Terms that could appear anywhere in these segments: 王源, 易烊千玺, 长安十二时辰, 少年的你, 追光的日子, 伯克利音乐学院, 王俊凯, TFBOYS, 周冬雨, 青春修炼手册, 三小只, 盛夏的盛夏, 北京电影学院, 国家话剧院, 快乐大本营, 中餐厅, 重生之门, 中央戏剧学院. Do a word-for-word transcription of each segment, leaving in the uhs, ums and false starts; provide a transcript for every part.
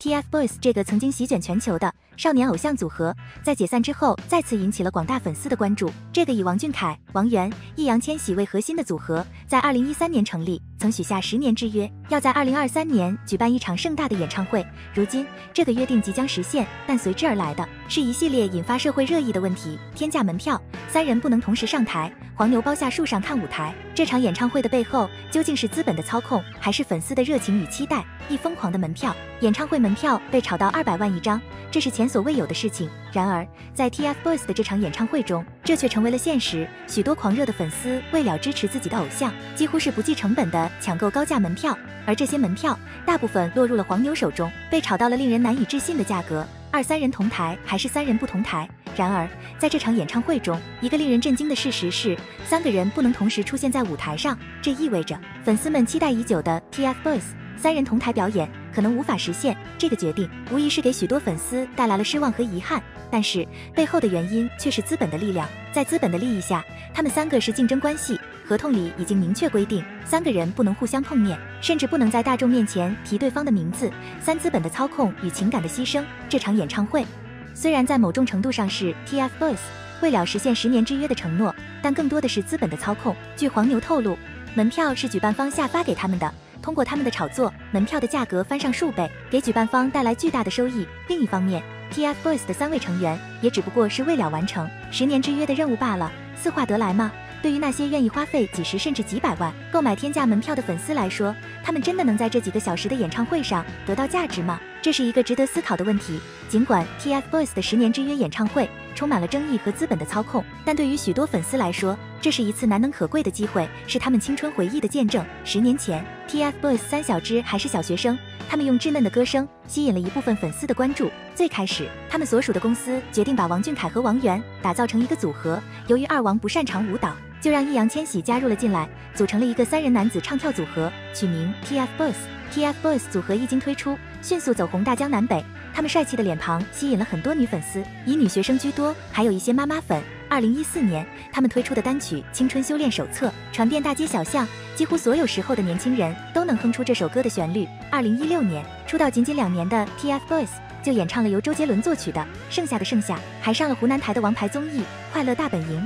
T F boys 这个曾经席卷全球的少年偶像组合，在解散之后再次引起了广大粉丝的关注。这个以王俊凯、王源、易烊千玺为核心的组合，在二零一三年成立，曾许下十年之约，要在二零二三年举办一场盛大的演唱会。如今，这个约定即将实现，但随之而来的是一系列引发社会热议的问题：天价门票，三人不能同时上台，黄牛包下树上看舞台。这场演唱会的背后，究竟是资本的操控，还是粉丝的热情与期待？一疯狂的门票，演唱会门票被炒到二百万一张，这是前所未有的事情。然而，在 T F boys 的这场演唱会中，这却成为了现实。许多狂热的粉丝为了支持自己的偶像，几乎是不计成本的抢购高价门票，而这些门票大部分落入了黄牛手中，被炒到了令人难以置信的价格。二三人同台还是三人不同台？然而，在这场演唱会中，一个令人震惊的事实是，三个人不能同时出现在舞台上。这意味着粉丝们期待已久的 T F boys。 三人同台表演可能无法实现，这个决定无疑是给许多粉丝带来了失望和遗憾。但是背后的原因却是资本的力量，在资本的利益下，他们三个是竞争关系，合同里已经明确规定，三个人不能互相碰面，甚至不能在大众面前提对方的名字。三资本的操控与情感的牺牲，这场演唱会虽然在某种程度上是 T F boys 为了实现十年之约的承诺，但更多的是资本的操控。据黄牛透露，门票是举办方下发给他们的。 通过他们的炒作，门票的价格翻上数倍，给举办方带来巨大的收益。另一方面 ，T F boys 的三位成员也只不过是为了完成十年之约的任务罢了，似话得来嘛。对于那些愿意花费几十甚至几百万购买天价门票的粉丝来说，他们真的能在这几个小时的演唱会上得到价值吗？这是一个值得思考的问题。尽管 T F boys 的十年之约演唱会充满了争议和资本的操控，但对于许多粉丝来说， 这是一次难能可贵的机会，是他们青春回忆的见证。十年前 ，T F boys 三小只还是小学生，他们用稚嫩的歌声吸引了一部分粉丝的关注。最开始，他们所属的公司决定把王俊凯和王源打造成一个组合，由于二王不擅长舞蹈，就让易烊千玺加入了进来，组成了一个三人男子唱跳组合，取名 T F boys。 T F boys 组合一经推出，迅速走红大江南北。他们帅气的脸庞吸引了很多女粉丝，以女学生居多，还有一些妈妈粉。二零一四年，他们推出的单曲《青春修炼手册》传遍大街小巷，几乎所有时候的年轻人都能哼出这首歌的旋律。二零一六年，出道仅仅两年的 T F boys 就演唱了由周杰伦作曲的《盛夏的盛夏》，还上了湖南台的王牌综艺《快乐大本营》。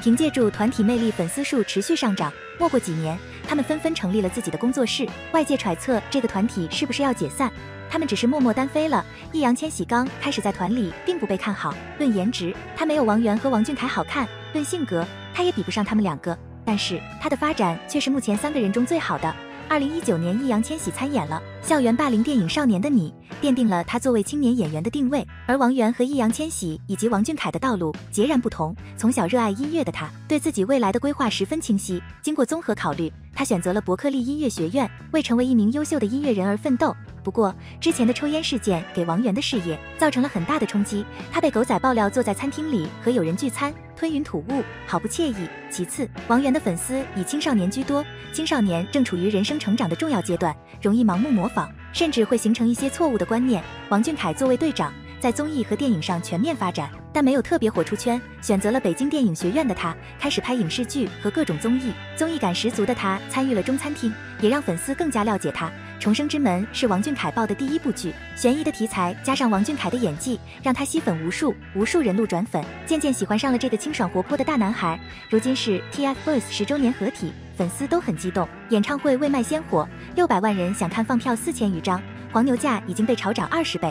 凭借住团体魅力，粉丝数持续上涨。 没过几年，他们纷纷成立了自己的工作室。外界揣测这个团体是不是要解散，他们只是默默单飞了。易烊千玺刚开始在团里并不被看好，论颜值，他没有王源和王俊凯好看；论性格，他也比不上他们两个。但是他的发展却是目前三个人中最好的。二零一九年，易烊千玺参演了校园霸凌电影《少年的你》，奠定了他作为青年演员的定位。而王源和易烊千玺以及王俊凯的道路截然不同。从小热爱音乐的他，对自己未来的规划十分清晰。经过综合考虑，他选择了伯克利音乐学院，为成为一名优秀的音乐人而奋斗。不过，之前的抽烟事件给王源的事业造成了很大的冲击。他被狗仔爆料坐在餐厅里和友人聚餐， 吞云吐雾，好不惬意。其次，王源的粉丝以青少年居多，青少年正处于人生成长的重要阶段，容易盲目模仿，甚至会形成一些错误的观念。王俊凯作为队长，在综艺和电影上全面发展，但没有特别火出圈。选择了北京电影学院的他，开始拍影视剧和各种综艺，综艺感十足的他参与了《中餐厅》，也让粉丝更加了解他。 《重生之门》是王俊凯爆的第一部剧，悬疑的题材加上王俊凯的演技，让他吸粉无数，无数人路转粉，渐渐喜欢上了这个清爽活泼的大男孩。如今是 T F boys 十周年合体，粉丝都很激动。演唱会为卖鲜火， 六百万人想看，放票 四千余张，黄牛价已经被炒涨二十倍。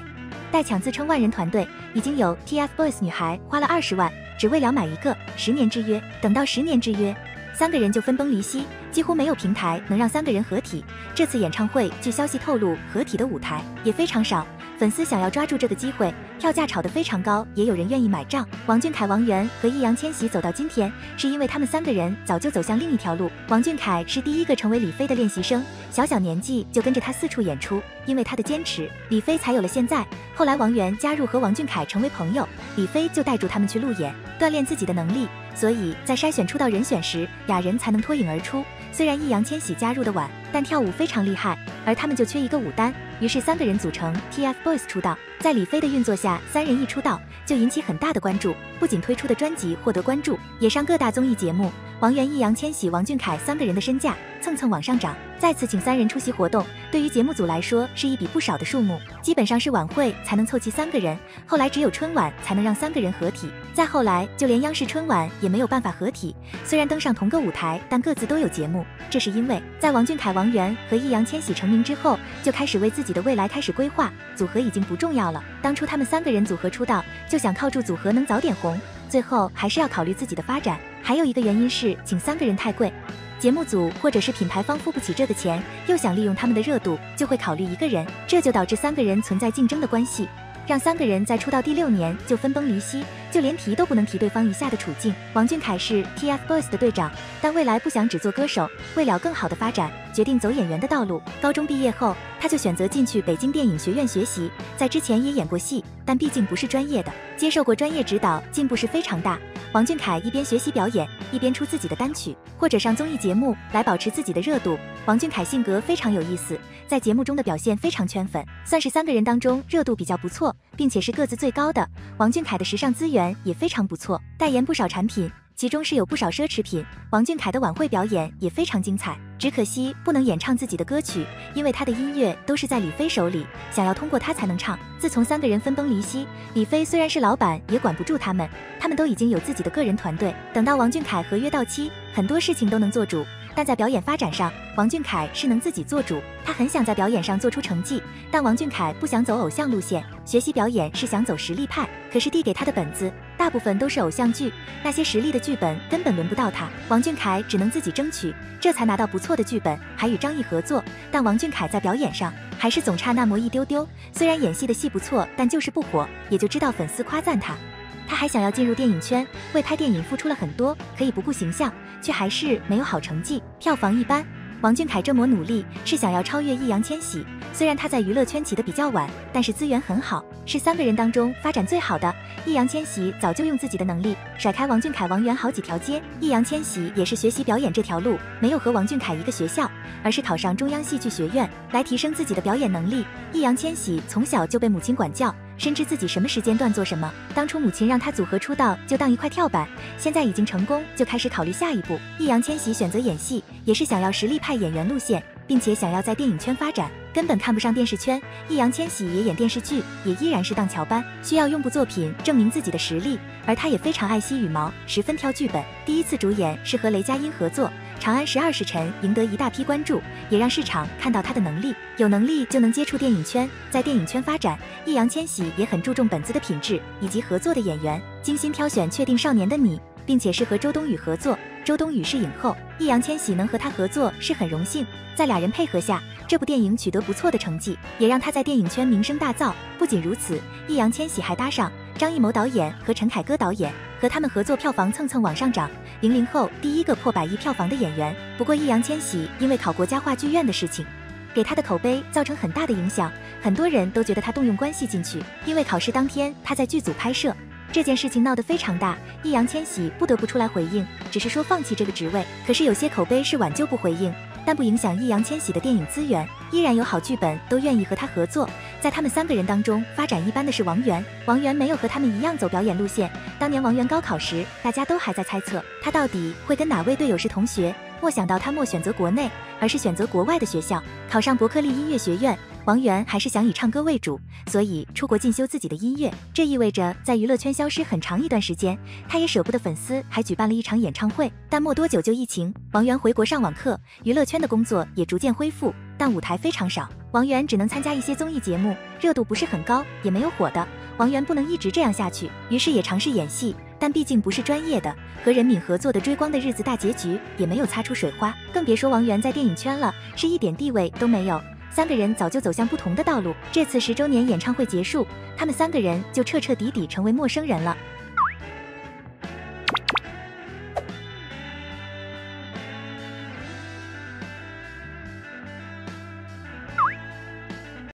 代抢自称万人团队，已经有 T F boys 女孩花了二十万，只为了买一个十年之约。等到十年之约， 三个人就分崩离析，几乎没有平台能让三个人合体。这次演唱会，据消息透露，合体的舞台也非常少，粉丝想要抓住这个机会，票价炒得非常高，也有人愿意买账。王俊凯、王源和易烊千玺走到今天，是因为他们三个人早就走向另一条路。王俊凯是第一个成为李飞的练习生，小小年纪就跟着他四处演出，因为他的坚持，李飞才有了现在。后来王源加入和王俊凯成为朋友，李飞就带住他们去路演，锻炼自己的能力。 所以在筛选出道人选时，俩人才能脱颖而出。虽然易烊千玺加入的晚，但跳舞非常厉害，而他们就缺一个舞担，于是三个人组成 T F boys 出道。在李飞的运作下，三人一出道就引起很大的关注，不仅推出的专辑获得关注，也上各大综艺节目。王源、易烊千玺、王俊凯三个人的身价蹭蹭往上涨。再次请三人出席活动，对于节目组来说是一笔不少的数目，基本上是晚会才能凑齐三个人，后来只有春晚才能让三个人合体，再后来就连央视春晚也没有办法合体。虽然登上同个舞台，但各自都有节目，这是因为在王俊凯、王源和易烊千玺成名之后，就开始为自己的未来开始规划，组合已经不重要了。当初他们三个人组合出道，就想靠住组合能早点红，最后还是要考虑自己的发展。还有一个原因是请三个人太贵，节目组或者是品牌方付不起这个钱，又想利用他们的热度，就会考虑一个人，这就导致三个人存在竞争的关系，让三个人在出道第六年就分崩离析，就连提都不能提对方一下的处境。王俊凯是 T F boys 的队长，但未来不想只做歌手，为了更好的发展，决定走演员的道路。高中毕业后，他就选择进去北京电影学院学习，在之前也演过戏，但毕竟不是专业的，接受过专业指导，进步是非常大。王俊凯一边学习表演，一边出自己的单曲，或者上综艺节目来保持自己的热度。王俊凯性格非常有意思，在节目中的表现非常圈粉，算是三个人当中热度比较不错，并且是个子最高的。王俊凯的时尚资源也非常不错，代言不少产品，其中是有不少奢侈品。王俊凯的晚会表演也非常精彩，只可惜不能演唱自己的歌曲，因为他的音乐都是在李飞手里，想要通过他才能唱。自从三个人分崩离析，李飞虽然是老板，也管不住他们，他们都已经有自己的个人团队。等到王俊凯合约到期，很多事情都能做主，但在表演发展上，王俊凯是能自己做主。他很想在表演上做出成绩，但王俊凯不想走偶像路线，学习表演是想走实力派，可是递给他的本子大部分都是偶像剧，那些实力的剧本根本轮不到他，王俊凯只能自己争取，这才拿到不错的剧本，还与张译合作。但王俊凯在表演上还是总差那么一丢丢，虽然演戏的戏不错，但就是不火，也就知道粉丝夸赞他。他还想要进入电影圈，为拍电影付出了很多，可以不顾形象，却还是没有好成绩，票房一般。王俊凯这么努力是想要超越易烊千玺，虽然他在娱乐圈起得比较晚，但是资源很好，是三个人当中发展最好的。易烊千玺早就用自己的能力甩开王俊凯、王源好几条街，易烊千玺也是学习表演这条路，没有和王俊凯一个学校，而是考上中央戏剧学院来提升自己的表演能力。易烊千玺从小就被母亲管教，深知自己什么时间段做什么，当初母亲让他组合出道就当一块跳板，现在已经成功，就开始考虑下一步。易烊千玺选择演戏，也是想要实力派演员路线，并且想要在电影圈发展，根本看不上电视圈。易烊千玺也演电视剧，也依然是当乔班，需要用部作品证明自己的实力，而他也非常爱惜羽毛，十分挑剧本。第一次主演是和雷佳音合作，长安十二时辰赢得一大批关注，也让市场看到他的能力，有能力就能接触电影圈，在电影圈发展。易烊千玺也很注重本子的品质以及合作的演员，精心挑选确定少年的你，并且是和周冬雨合作，周冬雨是影后，易烊千玺能和他合作是很荣幸。在俩人配合下，这部电影取得不错的成绩，也让他在电影圈名声大噪。不仅如此，易烊千玺还搭上张艺谋导演和陈凯歌导演，和他们合作，票房蹭蹭往上涨，零零后第一个破百亿票房的演员。不过易烊千玺因为考国家话剧院的事情，给他的口碑造成很大的影响，很多人都觉得他动用关系进去，因为考试当天他在剧组拍摄，这件事情闹得非常大，易烊千玺不得不出来回应，只是说放弃这个职位。可是有些口碑是挽救不回应，但不影响易烊千玺的电影资源，依然有好剧本都愿意和他合作。在他们三个人当中，发展一般的是王源，王源没有和他们一样走表演路线。当年王源高考时，大家都还在猜测他到底会跟哪位队友是同学，没想到他没选择国内，而是选择国外的学校，考上伯克利音乐学院。王源还是想以唱歌为主，所以出国进修自己的音乐，这意味着在娱乐圈消失很长一段时间。他也舍不得粉丝，还举办了一场演唱会，但没多久就疫情，王源回国上网课，娱乐圈的工作也逐渐恢复，但舞台非常少，王源只能参加一些综艺节目，热度不是很高，也没有火的。王源不能一直这样下去，于是也尝试演戏，但毕竟不是专业的，和任敏合作的《追光的日子》大结局也没有擦出水花，更别说王源在电影圈了，是一点地位都没有。三个人早就走向不同的道路，这次十周年演唱会结束，他们三个人就彻彻底底成为陌生人了。